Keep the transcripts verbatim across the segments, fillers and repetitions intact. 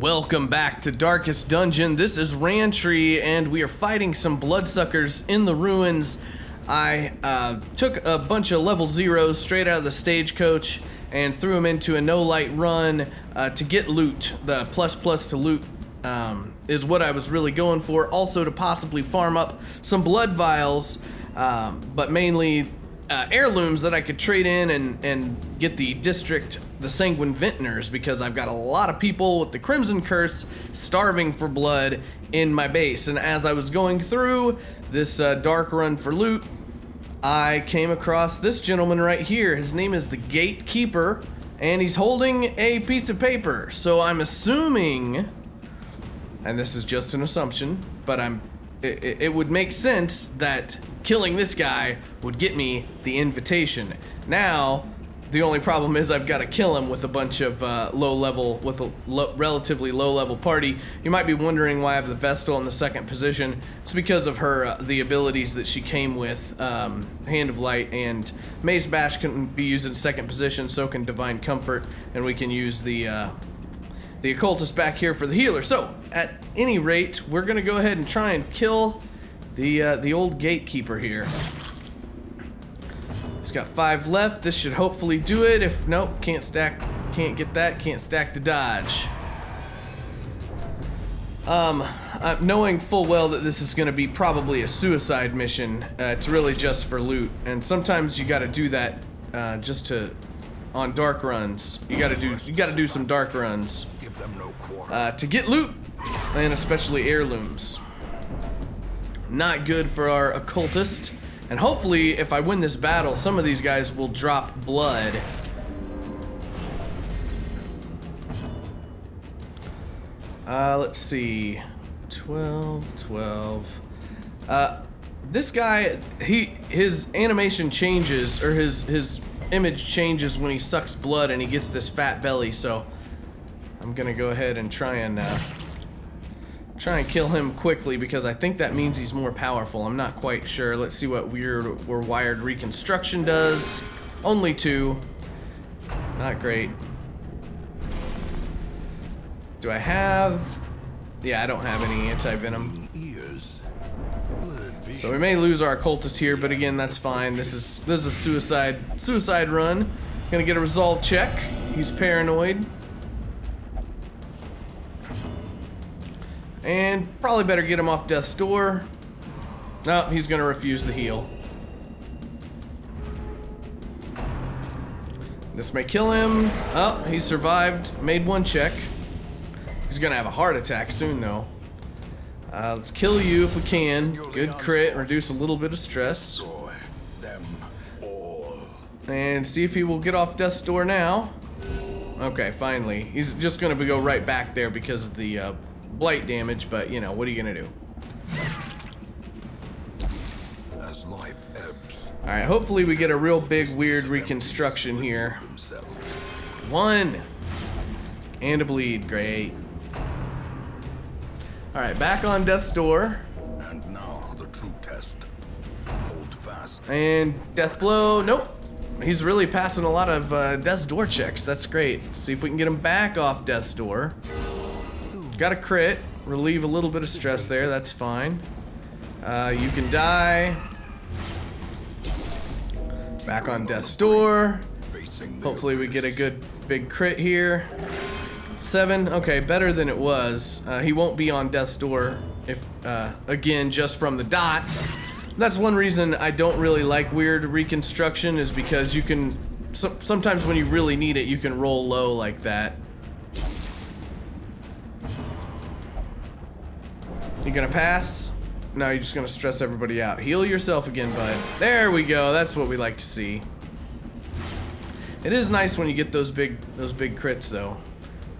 Welcome back to Darkest Dungeon. This is Rantry, and we are fighting some bloodsuckers in the ruins. I uh, took a bunch of level zeros straight out of the stagecoach and threw them into a no-light run uh, to get loot. The plus plus to loot um, is what I was really going for. Also to possibly farm up some blood vials, um, but mainly uh, heirlooms that I could trade in and, and get the district, the Sanguine Vintners, because I've got a lot of people with the Crimson Curse starving for blood in my base. And as I was going through this uh, dark run for loot, I came across this gentleman right here. His name is the Gatekeeper, and he's holding a piece of paper. So I'm assuming, and this is just an assumption, but I'm it, it would make sense that killing this guy would get me the invitation. Now, the only problem is I've got to kill him with a bunch of uh, low-level, with a lo relatively low-level party. You might be wondering why I have the Vestal in the second position. It's because of her, uh, the abilities that she came with. Um, Hand of Light and Mace Bash can be used in second position, so can Divine Comfort, and we can use the, uh, the occultist back here for the healer. So, at any rate, we're going to go ahead and try and kill the, uh, the old Gatekeeper here. He's got five left. This should hopefully do it. If nope, can't stack, can't get that, can't stack the dodge. Um, uh, knowing full well that this is going to be probably a suicide mission, uh, it's really just for loot. And sometimes you got to do that uh, just to on dark runs. You got to do you got to do some dark runs uh, to get loot, and especially heirlooms. Not good for our occultist. And hopefully, if I win this battle, some of these guys will drop blood. Uh, let's see. twelve, twelve. Uh, this guy, he his animation changes, or his, his image changes when he sucks blood and he gets this fat belly, so I'm gonna go ahead and try and, uh, try and kill him quickly, because I think that means he's more powerful. I'm not quite sure. Let's see what weird or wired reconstruction does. Only two. Not great. Do I have? Yeah, I don't have any anti-venom. So we may lose our occultist here, but again, that's fine. This is this is a suicide suicide run. Gonna get a resolve check. He's paranoid. And probably better get him off Death's Door. No, he's gonna refuse the heal. This may kill him. Oh, he survived. Made one check. He's gonna have a heart attack soon, though. Uh, let's kill you if we can. Good crit. Reduce a little bit of stress. And see if he will get off Death's Door now. Okay, finally. He's just gonna go right back there because of the uh, Blight damage, but you know, what are you gonna do? As Life Ebbs. All right, hopefully we get a real big weird reconstruction here. One and a bleed, great. All right, back on Death's Door. And now the true test. Hold fast. And Death Blow. Nope. He's really passing a lot of uh, Death's Door checks. That's great. See if we can get him back off Death's Door. Got a crit, relieve a little bit of stress there, that's fine. Uh, you can die. Back on Death's Door. Hopefully we get a good big crit here. Seven, okay, better than it was. Uh, he won't be on Death's Door, if uh, again, just from the dots. That's one reason I don't really like weird reconstruction, is because you can, so, sometimes when you really need it, you can roll low like that. You gonna pass? No, you're just gonna stress everybody out. Heal yourself again, bud. There we go. That's what we like to see. It is nice when you get those big those big crits, though. All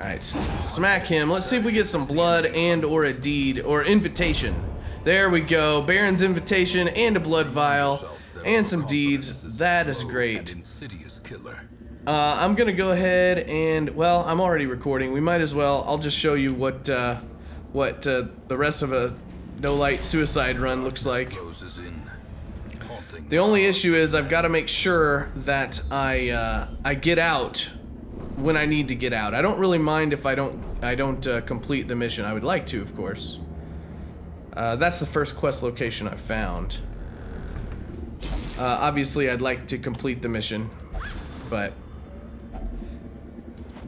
right, smack him. Let's see if we get some blood and or a deed or invitation. There we go. Baron's Invitation and a blood vial and some deeds. That is great. Uh, I'm gonna go ahead and, well, I'm already recording. We might as well. I'll just show you what. Uh, what uh, the rest of a no-light suicide run looks like. The only issue is I've got to make sure that I uh, I get out when I need to get out. I don't really mind if I don't I don't uh, complete the mission. I would like to, of course. Uh, that's the first quest location I found. Uh, obviously, I'd like to complete the mission, but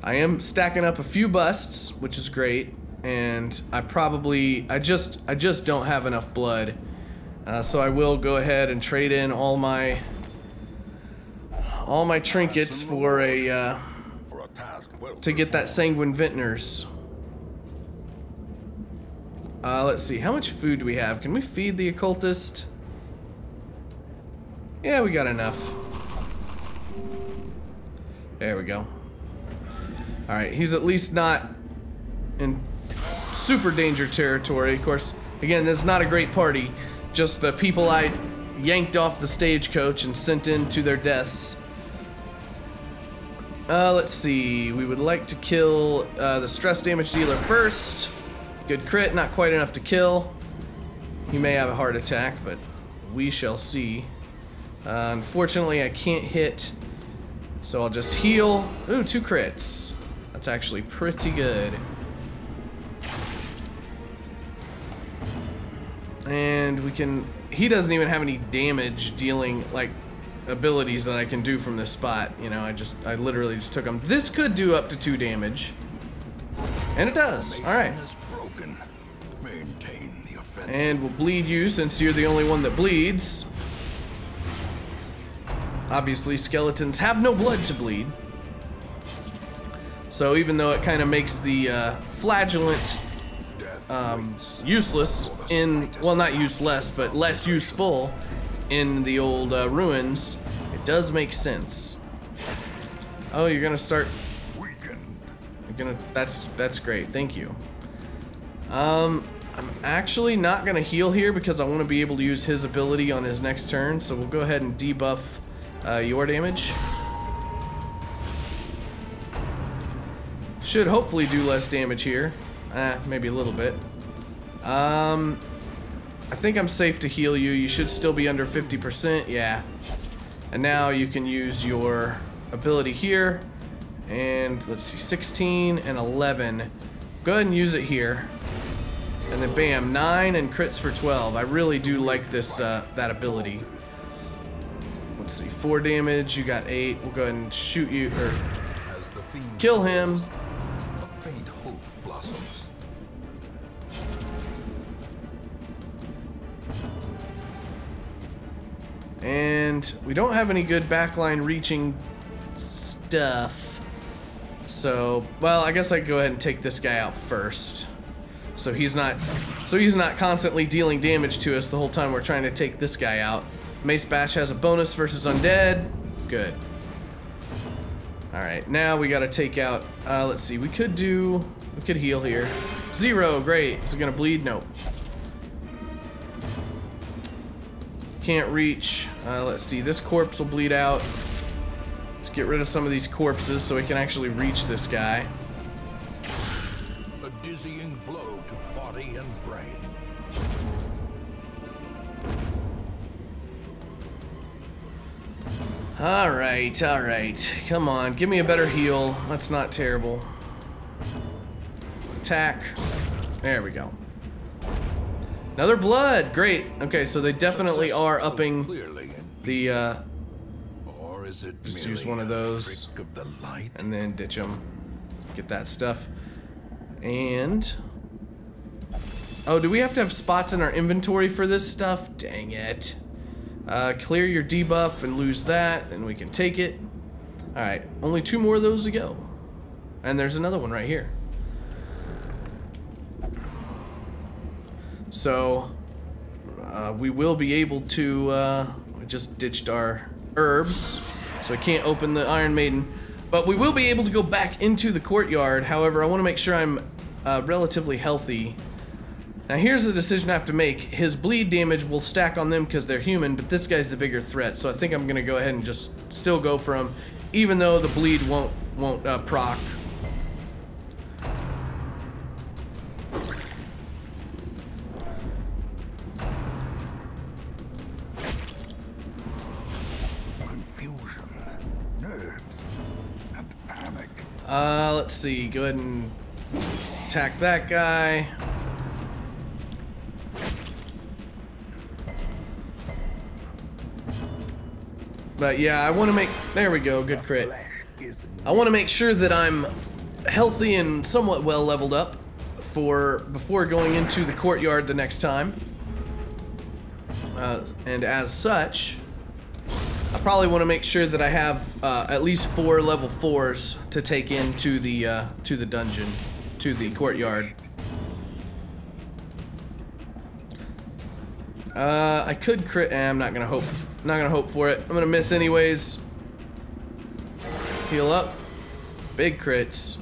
I am stacking up a few busts, which is great. And I probably I just I just don't have enough blood, uh, so I will go ahead and trade in all my all my trinkets for a uh, to get that Sanguine Vintners. Uh, let's see, how much food do we have? Can we feed the occultist? Yeah, we got enough. There we go. Alright, he's at least not in super danger territory. Of course, again, this is not a great party. Just the people I yanked off the stagecoach and sent into their deaths. Uh, let's see, we would like to kill uh, the stress damage dealer first. Good crit, not quite enough to kill. He may have a heart attack, but we shall see. Uh, unfortunately, I can't hit, so I'll just heal. Ooh, two crits. That's actually pretty good. And we can... He doesn't even have any damage dealing, like, abilities that I can do from this spot. You know, I just... I literally just took him. This could do up to two damage. And it does. All right. And we'll bleed you since you're the only one that bleeds. Obviously, skeletons have no blood to bleed. So even though it kind of makes the uh, flagellant um, useless in, well, not useless, but less useful in the old uh, ruins, it does make sense. Oh, you're gonna start. You're gonna. That's that's great. Thank you. Um. I'm actually not going to heal here because I want to be able to use his ability on his next turn, so we'll go ahead and debuff uh, your damage. Should hopefully do less damage here. Eh, maybe a little bit. Um, I think I'm safe to heal you. You should still be under fifty percent, yeah. And now you can use your ability here. And let's see, sixteen and eleven. Go ahead and use it here. And then bam, nine and crits for twelve. I really do like this, uh, that ability. Let's see, four damage, you got eight. We'll go ahead and shoot you, or kill him. And we don't have any good backline reaching stuff. So, well, I guess I could go ahead and take this guy out first. So he's not, so he's not constantly dealing damage to us the whole time we're trying to take this guy out. Mace Bash has a bonus versus undead. Good. All right, now we got to take out. Uh, let's see. We could do. We could heal here. Zero. Great. Is it gonna bleed? Nope. Can't reach. Uh, let's see. This corpse will bleed out. Let's get rid of some of these corpses so we can actually reach this guy. A dizzying blow. And brain. All right, all right. Come on, give me a better heal. That's not terrible. Attack. There we go. Another blood. Great. Okay, so they definitely are upping the. Uh, or is it? Just use one of those, and then ditch them. Get that stuff. And. Oh, do we have to have spots in our inventory for this stuff? Dang it. Uh, clear your debuff and lose that, and we can take it. Alright, only two more of those to go. And there's another one right here. So, uh, we will be able to, uh, we just ditched our herbs, so I can't open the Iron Maiden. But we will be able to go back into the courtyard. However, I want to make sure I'm uh, relatively healthy. Now here's the decision I have to make. His bleed damage will stack on them because they're human, but this guy's the bigger threat, so I think I'm gonna go ahead and just still go for him, even though the bleed won't won't uh, proc. Confusion, nerves, and panic. Uh, let's see, go ahead and attack that guy. But yeah, I want to make, there we go, good crit. I want to make sure that I'm healthy and somewhat well leveled up for before going into the courtyard the next time. Uh, and as such, I probably want to make sure that I have uh, at least four level fours to take into the uh, to the dungeon, to the courtyard. Uh, I could crit. Eh, I'm not gonna hope. Not gonna hope for it. I'm gonna miss anyways. Heal up. Big crits.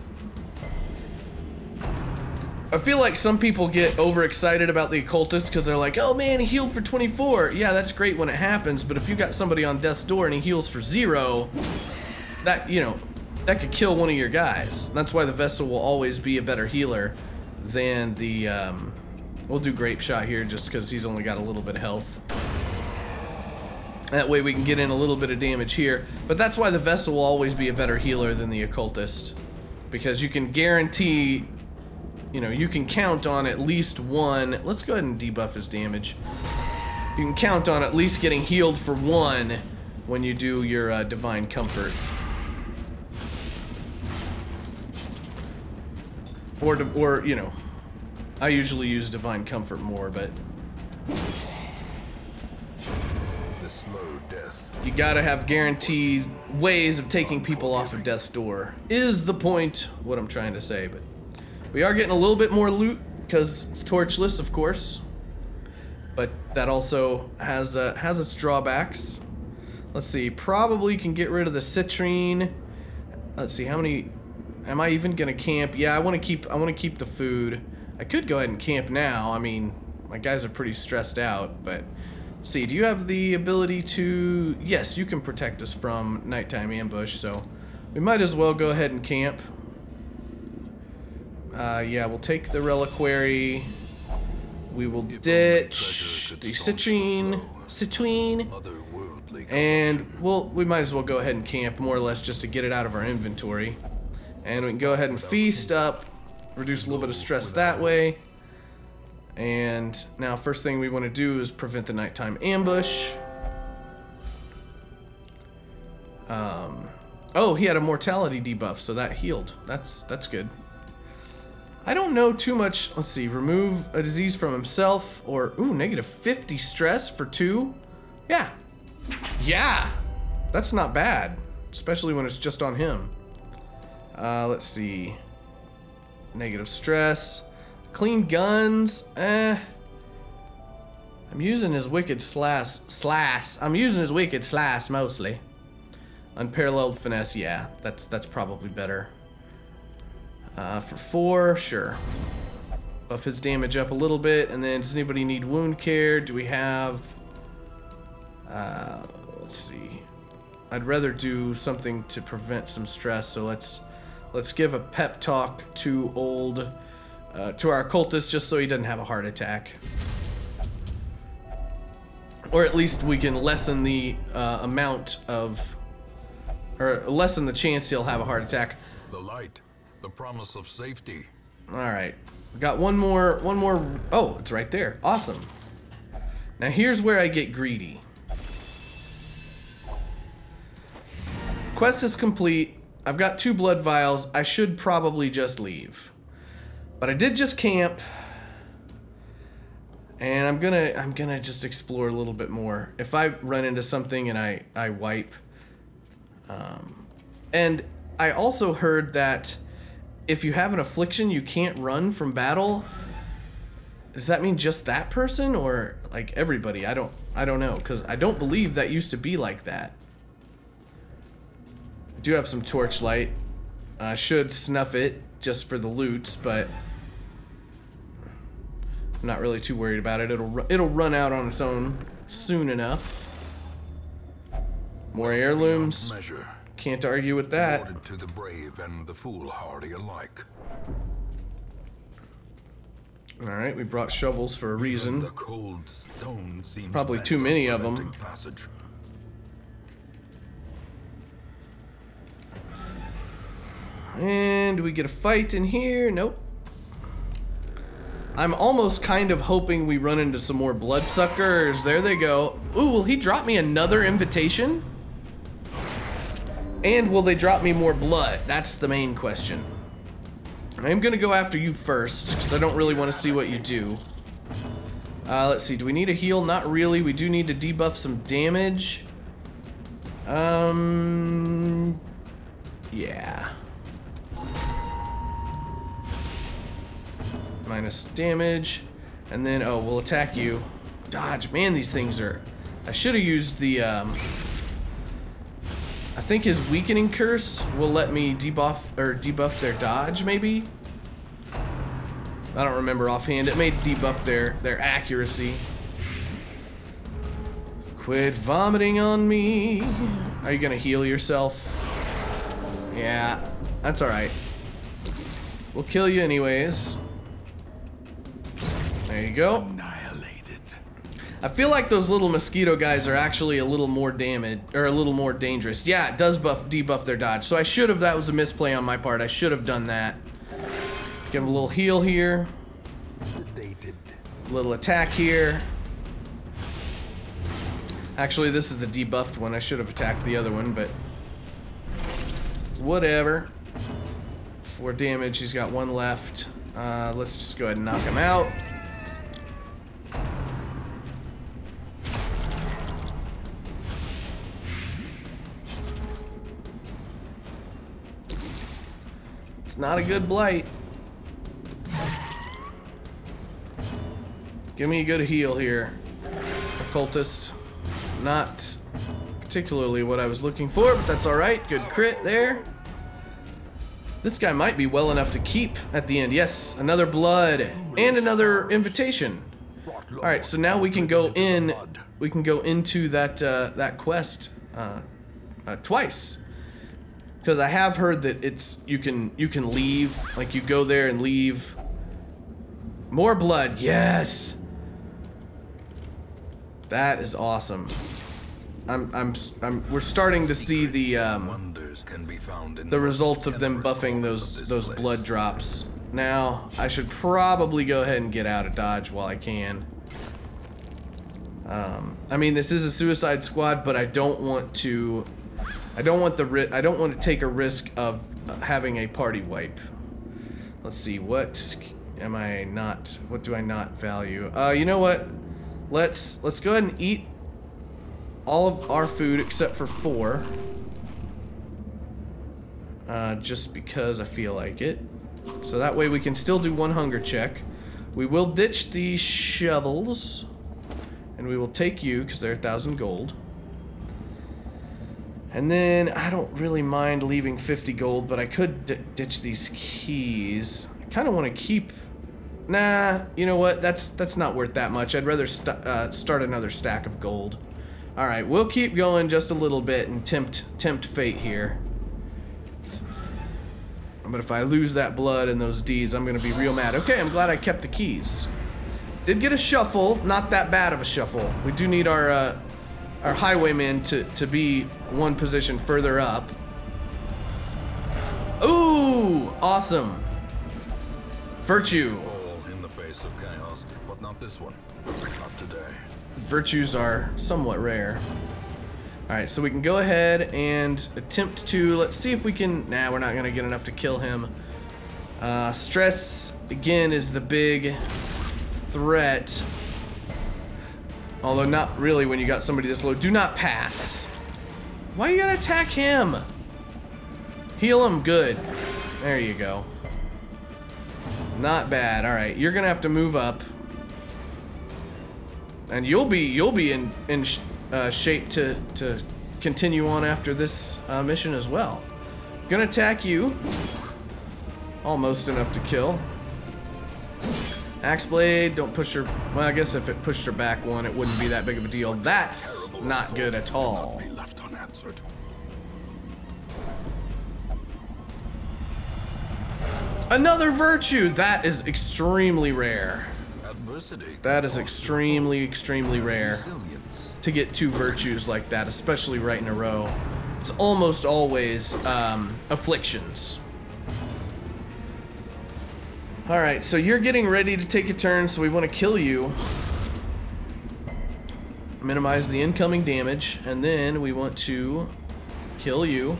I feel like some people get overexcited about the occultist because they're like, oh man, he healed for twenty-four. Yeah, that's great when it happens, but if you got somebody on Death's Door and he heals for zero, that, you know, that could kill one of your guys. That's why the Vestal will always be a better healer than the, um, we'll do Grape Shot here just because he's only got a little bit of health. That way we can get in a little bit of damage here, but that's why the Vestal will always be a better healer than the occultist, because you can guarantee, you know, you can count on at least one. Let's go ahead and debuff his damage. You can count on at least getting healed for one when you do your uh, Divine Comfort. Or, or, you know, I usually use Divine Comfort more, but... the slow death. You gotta have guaranteed ways of taking people off of Death's Door, is the point, what I'm trying to say, but... we are getting a little bit more loot because it's torchless, of course, but that also has uh, has its drawbacks. Let's see, probably can get rid of the citrine. Let's see, how many am I even gonna camp? Yeah, I want to keep I want to keep the food. I could go ahead and camp now. I mean, my guys are pretty stressed out, but let's see, do you have the ability to? Yes, you can protect us from nighttime ambush, so we might as well go ahead and camp. Uh, yeah, we'll take the reliquary. We will ditch the citrine, citrine, and we'll we might as well go ahead and camp, more or less, just to get it out of our inventory. And we can go ahead and feast up, reduce a little bit of stress that way. And now, first thing we want to do is prevent the nighttime ambush. Um, oh, he had a mortality debuff, so that healed. That's that's good. I don't know too much. Let's see, remove a disease from himself, or, ooh, negative fifty stress for two. Yeah. Yeah. That's not bad, especially when it's just on him. Uh, let's see. Negative stress. Clean guns. Eh. I'm using his Wicked Slash. Slash. I'm using his Wicked Slash mostly. Unparalleled Finesse. Yeah, that's, that's probably better. Uh, for four, sure. Buff his damage up a little bit, and then does anybody need wound care? Do we have... Uh, let's see. I'd rather do something to prevent some stress, so let's let's give a pep talk to old... Uh, to our occultist, just so he doesn't have a heart attack. Or at least we can lessen the uh, amount of... or lessen the chance he'll have a heart attack. The light. The promise of safety. Alright. We got one more, one more. Oh, it's right there. Awesome. Now here's where I get greedy. Quest is complete. I've got two blood vials. I should probably just leave. But I did just camp. And I'm gonna I'm gonna just explore a little bit more. If I run into something and I, I wipe. Um, and I also heard that if you have an affliction, you can't run from battle. Does that mean just that person, or like everybody? I don't, I don't know, because I don't believe that used to be like that. I do have some torchlight. I should snuff it just for the loots, but I'm not really too worried about it. It'll it'll run out on its own soon enough. More heirlooms. Can't argue with that. To the brave and the foolhardy alike. All right, we brought shovels for a reason. The cold stone seems probably too many of them. Passage. And do we get a fight in here? Nope. I'm almost kind of hoping we run into some more bloodsuckers. There they go. Ooh, will he drop me another invitation? And will they drop me more blood? That's the main question. I'm gonna go after you first, because I don't really want to see what you do. Uh, let's see, do we need a heal? Not really. We do need to debuff some damage. Um, yeah. Minus damage, and then, oh, we'll attack you. Dodge, man, these things are... I should have used the, um... I think his Weakening Curse will let me debuff, or debuff their dodge, maybe? I don't remember offhand. It may debuff their, their accuracy. Quit vomiting on me. Are you gonna heal yourself? Yeah, that's alright. We'll kill you anyways. There you go. Annihilated. I feel like those little mosquito guys are actually a little more damage, or a little more dangerous. Yeah, it does buff, debuff their dodge. So I should have, that was a misplay on my part. I should have done that. Give him a little heal here. Sedated. Little attack here. Actually, this is the debuffed one. I should have attacked the other one, but whatever. Four damage. He's got one left. Uh, let's just go ahead and knock him out. Not a good blight. Give me a good heal here, occultist. Not particularly what I was looking for, but that's all right. Good crit there. This guy might be well enough to keep at the end. Yes, another blood and another invitation. All right, so now we can go in. We can go into that uh, that quest uh, uh, twice. Because I have heard that it's you can you can leave, like you go there and leave. More blood, yes. That is awesome. I'm I'm I'm we're starting to see the um the results of them buffing those those blood drops. Now I should probably go ahead and get out of dodge while I can. Um, I mean, this is a Suicide Squad, but I don't want to. I don't want the ri- I don't want to take a risk of having a party wipe. Let's see, what am I not? What do I not value? Uh, you know what? Let's let's go ahead and eat all of our food except for four. Uh, just because I feel like it. So that way we can still do one hunger check. We will ditch the shovels, and we will take you because they're a thousand gold. And then, I don't really mind leaving fifty gold, but I could d ditch these keys. I kind of want to keep... Nah, you know what? That's that's not worth that much. I'd rather st uh, start another stack of gold. Alright, we'll keep going just a little bit and tempt, tempt fate here. But if I lose that blood and those deeds, I'm going to be real mad. Okay, I'm glad I kept the keys. Did get a shuffle. Not that bad of a shuffle. We do need our... Uh, our Highwayman to, to be one position further up. Ooh, awesome. Virtue. In the face of chaos, but not this one. Not today. Virtues are somewhat rare. All right, so we can go ahead and attempt to, let's see if we can, nah, we're not gonna get enough to kill him. Uh, stress, again, is the big threat. Although not really when you got somebody this low. Do not pass. Why you gotta attack him? Heal him good. There you go. Not bad. All right, you're gonna have to move up, and you'll be you'll be in in sh uh, shape to to continue on after this uh, mission as well. Gonna attack you. Almost enough to kill. Axe blade, don't push her. Well, I guess if it pushed her back one, it wouldn't be that big of a deal. That's not good at all. Another virtue! That is extremely rare. That is extremely, extremely rare to get two virtues like that, especially right in a row. It's almost always um, afflictions. Alright, so you're getting ready to take a turn, so we want to kill you. Minimize the incoming damage, and then we want to kill you.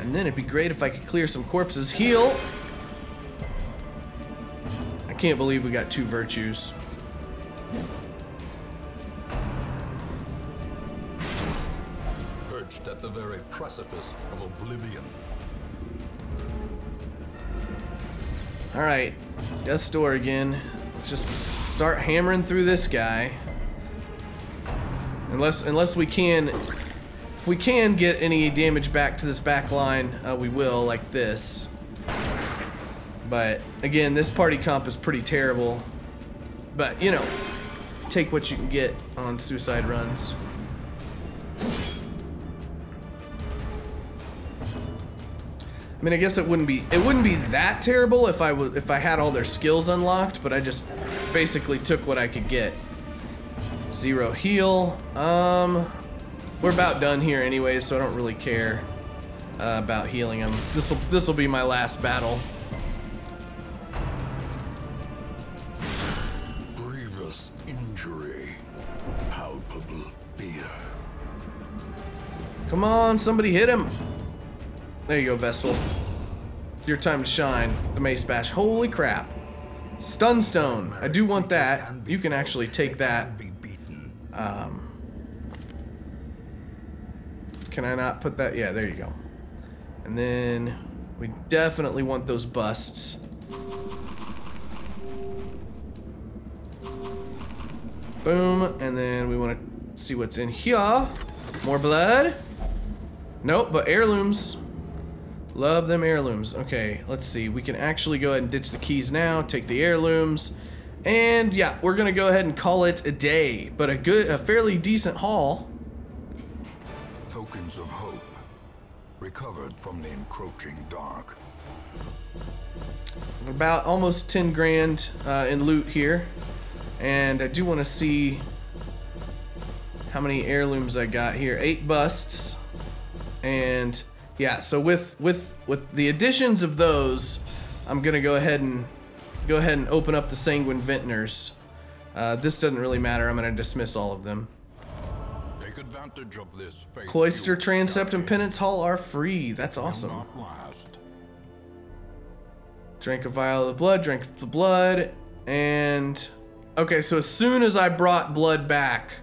And then it'd be great if I could clear some corpses. Heal! I can't believe we got two virtues. Perched at the very precipice of oblivion. Alright, Death's Door again. Let's just start hammering through this guy. Unless unless we can, if we can get any damage back to this back line, uh, we will, like this. But again, this party comp is pretty terrible. But you know, take what you can get on suicide runs. I mean, I guess it wouldn't be it wouldn't be that terrible if I w if I had all their skills unlocked, but I just basically took what I could get. Zero heal. Um, we're about done here anyways, so I don't really care uh, about healing them. This will this will be my last battle. Grievous injury, palpable fear. Come on, somebody hit him. There you go, Vestal. Your time to shine. The Mace Bash. Holy crap. Stunstone. I do want that. You can actually take that. Um, can I not put that? Yeah, there you go. And then we definitely want those busts. Boom. And then we want to see what's in here. More blood. Nope, but heirlooms. Love them heirlooms. Okay, let's see. We can actually go ahead and ditch the keys now, take the heirlooms, and yeah, we're gonna go ahead and call it a day. But a good, a fairly decent haul. Tokens of hope recovered from the encroaching dark. About almost ten grand uh, in loot here, and I do want to see how many heirlooms I got here. Eight busts, and. Yeah, so with with with the additions of those, I'm gonna go ahead and go ahead and open up the Sanguine Vintners. Uh, this doesn't really matter. I'm gonna dismiss all of them. Take advantage of this. Cloister, transept, and penance hall are free. That's awesome. Drank a vial of the blood. Drank the blood, and okay. So as soon as I brought blood back,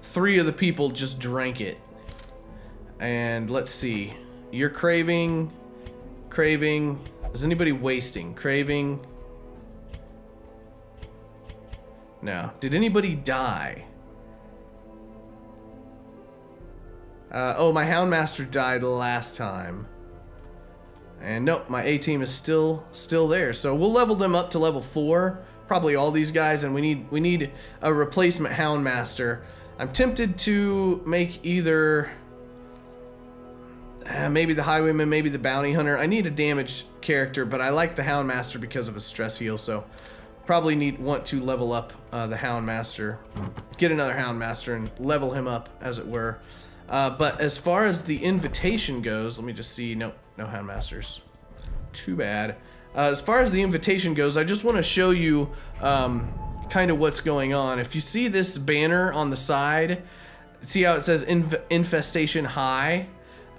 three of the people just drank it. And let's see. You're craving, craving. Is anybody wasting? Craving. No. Did anybody die? Uh, oh, my Houndmaster died last time. And nope, my A team is still still there. So we'll level them up to level four. Probably all these guys, and we need we need a replacement Houndmaster. I'm tempted to make either. Uh, maybe the Highwayman, maybe the Bounty Hunter. I need a damaged character, but I like the Houndmaster because of a stress heal, so probably need want to level up uh, the Houndmaster. Get another Houndmaster and level him up, as it were. Uh, but as far as the invitation goes, let me just see. Nope, no Houndmasters. Too bad. Uh, as far as the invitation goes, I just want to show you um, kind of what's going on. If you see this banner on the side, see how it says Inf- Infestation High?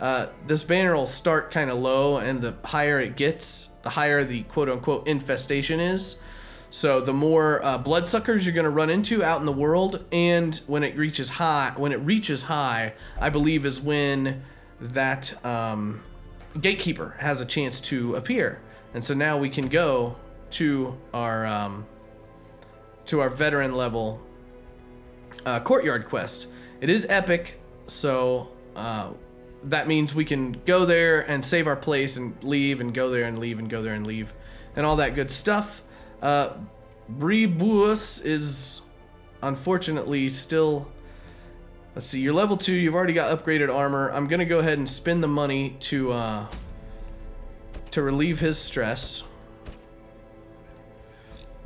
Uh, this banner will start kind of low, and the higher it gets, the higher the quote-unquote infestation is. So the more uh, bloodsuckers you're going to run into out in the world, and when it reaches high, when it reaches high, I believe is when that um, Gatekeeper has a chance to appear. And so now we can go to our um, to our veteran level uh, Courtyard quest. It is epic, so. Uh, That means we can go there and save our place and leave and go there and leave and go there and leave and all that good stuff. Uh, Brebus is unfortunately still... Let's see, you're level two. You've already got upgraded armor. I'm going to go ahead and spend the money to uh, to relieve his stress.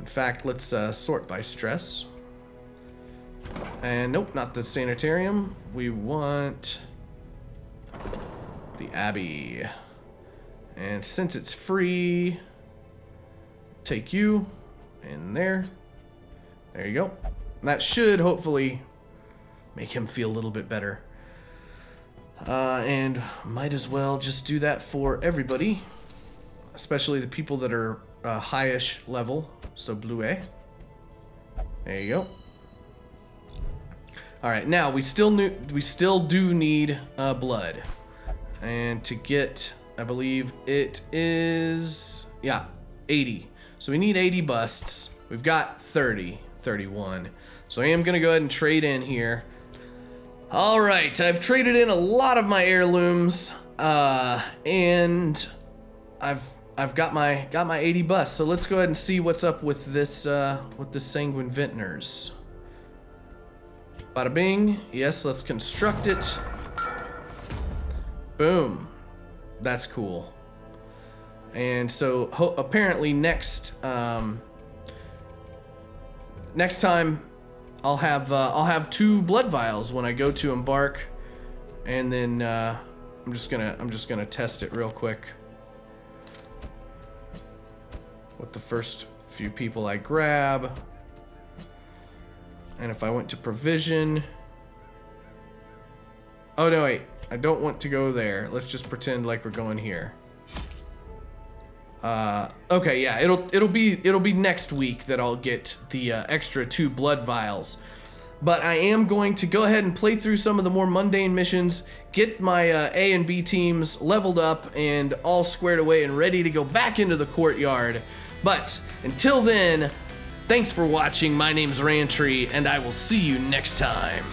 In fact, let's uh, sort by stress. And nope, not the Sanitarium. We want... the Abbey. And since it's free, take you in there. There you go. And that should hopefully make him feel a little bit better. Uh, and might as well just do that for everybody, especially the people that are uh, high-ish level. So blue-A. There you go. All right, now we still knew, we still do need uh, blood, and to get, I believe it is, yeah, eighty. So we need eighty busts. We've got thirty, thirty-one. So I am gonna go ahead and trade in here. All right, I've traded in a lot of my heirlooms, uh, and I've I've got my got my eighty busts. So let's go ahead and see what's up with this uh, with the Sanguine Vintners. Bada bing. Yes, let's construct it. Boom. That's cool. And so ho apparently next um, next time I'll have uh, I'll have two blood vials when I go to embark, and then uh, I'm just gonna I'm just gonna test it real quick with the first few people I grab. And if I went to provision, oh no wait, I don't want to go there. Let's just pretend like we're going here. Uh, okay, yeah, it'll it'll be it'll be next week that I'll get the uh, extra two blood vials. But I am going to go ahead and play through some of the more mundane missions, get my uh, A and B teams leveled up and all squared away and ready to go back into the courtyard. But until then. Thanks for watching, my name's Rantry, and I will see you next time.